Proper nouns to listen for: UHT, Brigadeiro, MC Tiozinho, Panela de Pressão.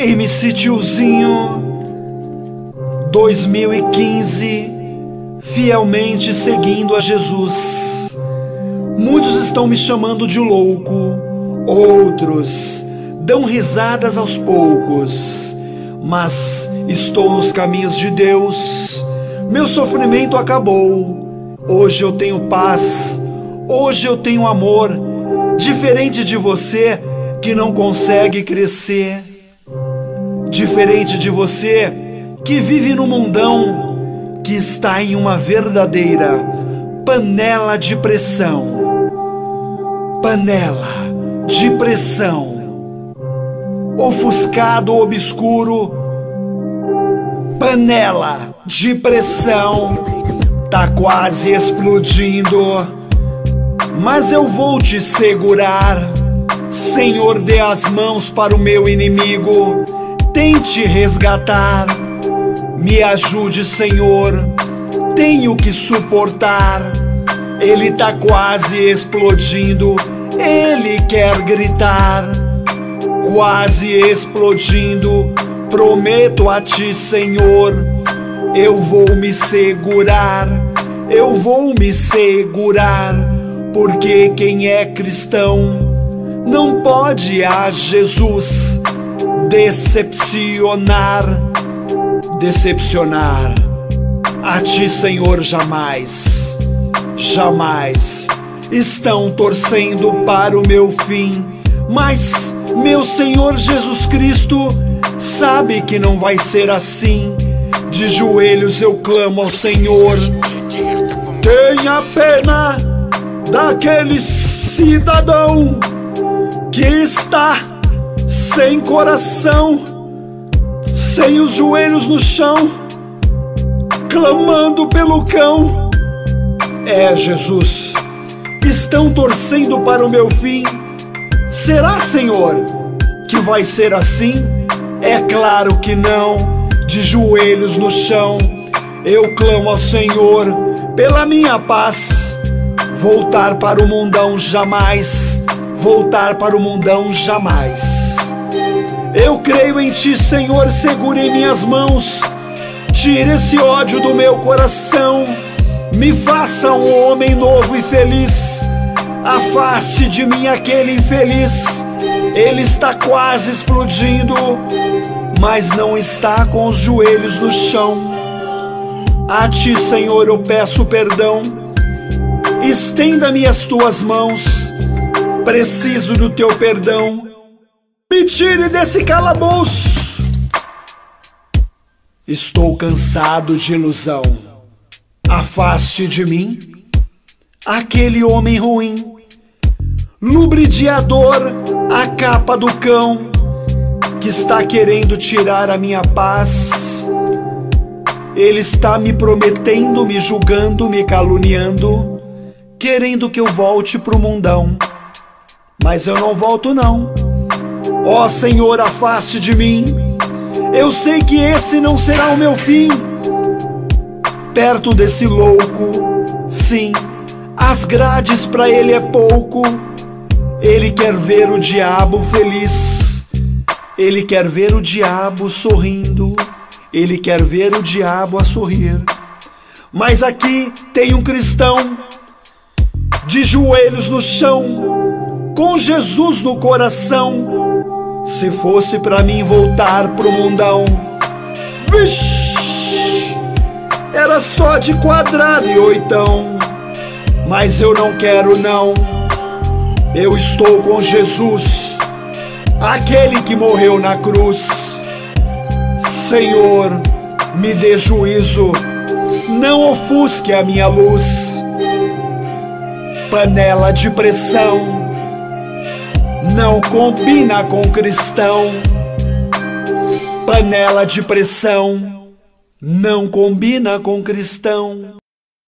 MC Tiozinho 2015, fielmente seguindo a Jesus. Muitos estão me chamando de louco, outros dão risadas aos poucos, mas estou nos caminhos de Deus. Meu sofrimento acabou, hoje eu tenho paz, hoje eu tenho amor, diferente de você que não consegue crescer, diferente de você que vive no mundão, que está em uma verdadeira panela de pressão. Panela de pressão. Ofuscado, obscuro. Panela de pressão. Tá quase explodindo, mas eu vou te segurar. Senhor, dê as mãos para o meu inimigo, tente resgatar. Me ajude, Senhor, tenho que suportar. Ele tá quase explodindo, ele quer gritar. Quase explodindo, prometo a ti, Senhor, eu vou me segurar, eu vou me segurar. Porque quem é cristão não pode a Jesus decepcionar, decepcionar. A ti, Senhor, jamais, jamais. Estão torcendo para o meu fim, mas meu Senhor Jesus Cristo sabe que não vai ser assim. De joelhos eu clamo ao Senhor, tenha pena daquele cidadão que está sem coração, sem os joelhos no chão, clamando pelo cão. É, Jesus, estão torcendo para o meu fim. Será, Senhor, que vai ser assim? É claro que não. De joelhos no chão, eu clamo ao Senhor pela minha paz. Voltar para o mundão jamais, voltar para o mundão jamais. Eu creio em ti, Senhor, segure em minhas mãos, tire esse ódio do meu coração, me faça um homem novo e feliz. Afaste de mim aquele infeliz, ele está quase explodindo, mas não está com os joelhos no chão. A ti, Senhor, eu peço perdão, estenda-me as tuas mãos, preciso do teu perdão. Me tire desse calabouço. Estou cansado de ilusão. Afaste de mim aquele homem ruim, lubridiador, a capa do cão, que está querendo tirar a minha paz. Ele está me prometendo, me julgando, me caluniando, querendo que eu volte pro mundão, mas eu não volto não. Ó Senhor, afaste de mim, eu sei que esse não será o meu fim. Perto desse louco, sim, as grades pra ele é pouco. Ele quer ver o diabo feliz, ele quer ver o diabo sorrindo, ele quer ver o diabo a sorrir. Mas aqui tem um cristão, de joelhos no chão, com Jesus no coração. Se fosse pra mim voltar pro mundão, vixi, era só de quadrado e oitão, mas eu não quero não. Eu estou com Jesus, aquele que morreu na cruz. Senhor, me dê juízo, não ofusque a minha luz. Panela de pressão não combina com cristão. Panela de pressão não combina com cristão.